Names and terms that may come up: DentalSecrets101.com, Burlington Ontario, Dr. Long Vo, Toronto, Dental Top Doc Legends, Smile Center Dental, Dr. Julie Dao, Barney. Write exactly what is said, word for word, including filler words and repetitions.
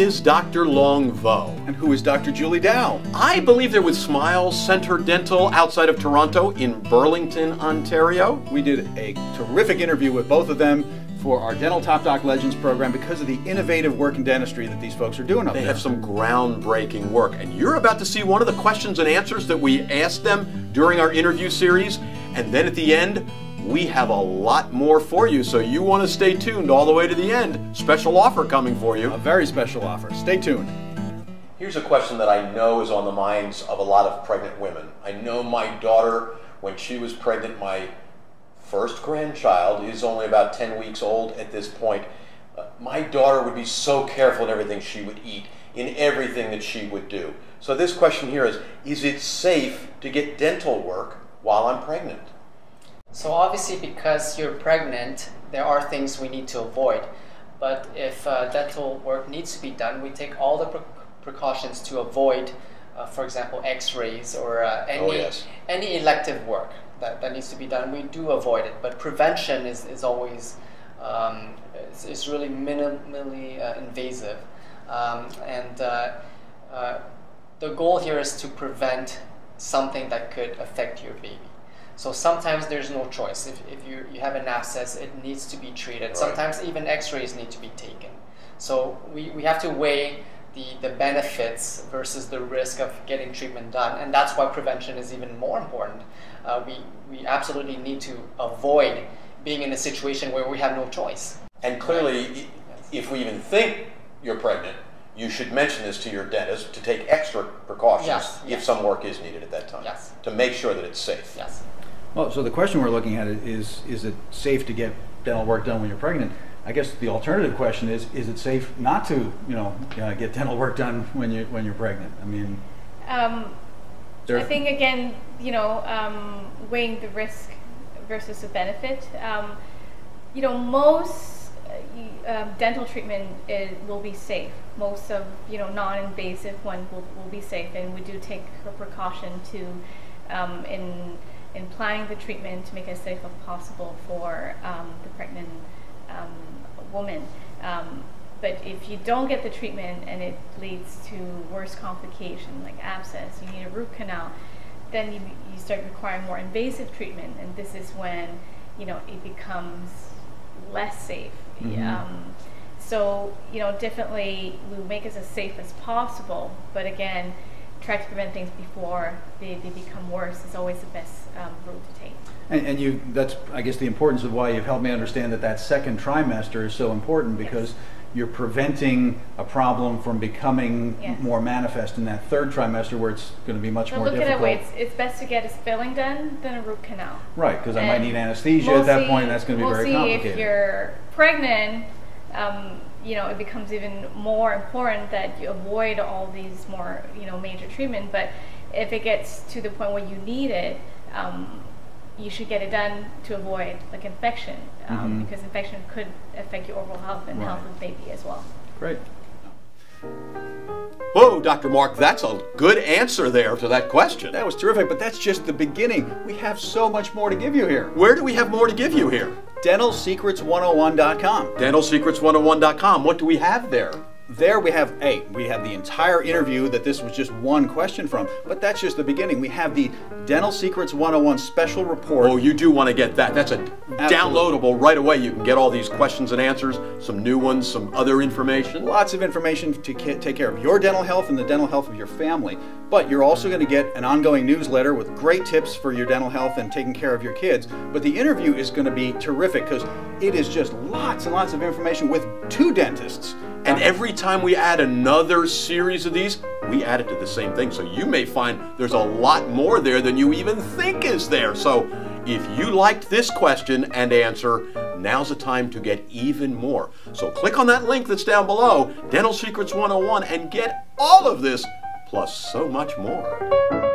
is Doctor Long Vo. And who is Doctor Julie Dao? I believe they're with Smile Center Dental outside of Toronto in Burlington, Ontario. We did a terrific interview with both of them for our Dental Top Doc Legends program because of the innovative work in dentistry that these folks are doing up there. They have some groundbreaking work, and you're about to see one of the questions and answers that we asked them during our interview series, and then at the end, we have a lot more for you, so you want to stay tuned all the way to the end. Special offer coming for you. A very special offer. Stay tuned. Here's a question that I know is on the minds of a lot of pregnant women. I know my daughter, when she was pregnant, my first grandchild is only about ten weeks old at this point. Uh, my daughter would be so careful in everything she would eat, in everything that she would do. So this question here is, is it safe to get dental work while I'm pregnant? So obviously because you're pregnant, there are things we need to avoid. But if uh, dental work needs to be done, we take all the pre precautions to avoid, uh, for example, x-rays or uh, any, oh, yes. any elective work. That, that needs to be done. We do avoid it, but prevention is, is always um, it's, it's really minimally uh, invasive, um, and uh, uh, the goal here is to prevent something that could affect your baby. So sometimes there's no choice. If, if you, you have an abscess, it needs to be treated. Right. Sometimes even x-rays need to be taken. So we, we have to weigh the benefits versus the risk of getting treatment done, and that's why prevention is even more important. Uh, we, we absolutely need to avoid being in a situation where we have no choice. And clearly, right? Yes. If we even think you're pregnant, you should mention this to your dentist to take extra precautions yes, if yes. some work is needed at that time, yes. to make sure that it's safe. Yes. Well, so the question we're looking at is, is it safe to get dental work done when you're pregnant? I guess the alternative question is: is it safe not to, you know, uh, get dental work done when you when you're pregnant? I mean, um, I think again, you know, um, weighing the risk versus the benefit. Um, you know, most uh, uh, dental treatment is, will be safe. Most of you know non-invasive one will, will be safe, and we do take a precaution to um, in in planning the treatment to make it as safe as possible for um, the pregnant Um, woman, um, but if you don't get the treatment and it leads to worse complication like abscess, you need a root canal, then you, you start requiring more invasive treatment, and this is when you know it becomes less safe. Mm-hmm. um, so you know definitely we make it as safe as possible, but again, try to prevent things before they, they become worse is always the best um, route to take. And, and you, that's, I guess, the importance of why you've helped me understand that that second trimester is so important, because yes. you're preventing a problem from becoming yes. more manifest in that third trimester where it's going to be much so more look difficult. At it way, it's, it's best to get a filling done than a root canal. Right, because I might need anesthesia we'll at that see, point, and that's going to be we'll very complicated. We'll see if you're pregnant, um, you know, it becomes even more important that you avoid all these more, you know, major treatment. But if it gets to the point where you need it, um, you should get it done to avoid like infection, um, mm-hmm. because infection could affect your overall health and right. health of the baby as well. Great. Whoa, Doctor Mark, that's a good answer there to that question. That was terrific, but that's just the beginning. We have so much more to give you here. Where do we have more to give you here? Dental Secrets one oh one dot com. Dental Secrets one oh one dot com. What do we have there? There we have, a, we have the entire interview that this was just one question from, but that's just the beginning. We have the Dental Secrets one oh one special report. Oh, you do want to get that. That's a Absolutely. downloadable right away. You can get all these questions and answers, some new ones, some other information. Lots of information to take care of your dental health and the dental health of your family. But you're also going to get an ongoing newsletter with great tips for your dental health and taking care of your kids. But the interview is going to be terrific because it is just lots and lots of information with two dentists. And every time we add another series of these, we add it to the same thing. So you may find there's a lot more there than you even think is there. So if you liked this question and answer, now's the time to get even more. So click on that link that's down below, Dental Secrets one oh one, and get all of this, plus so much more.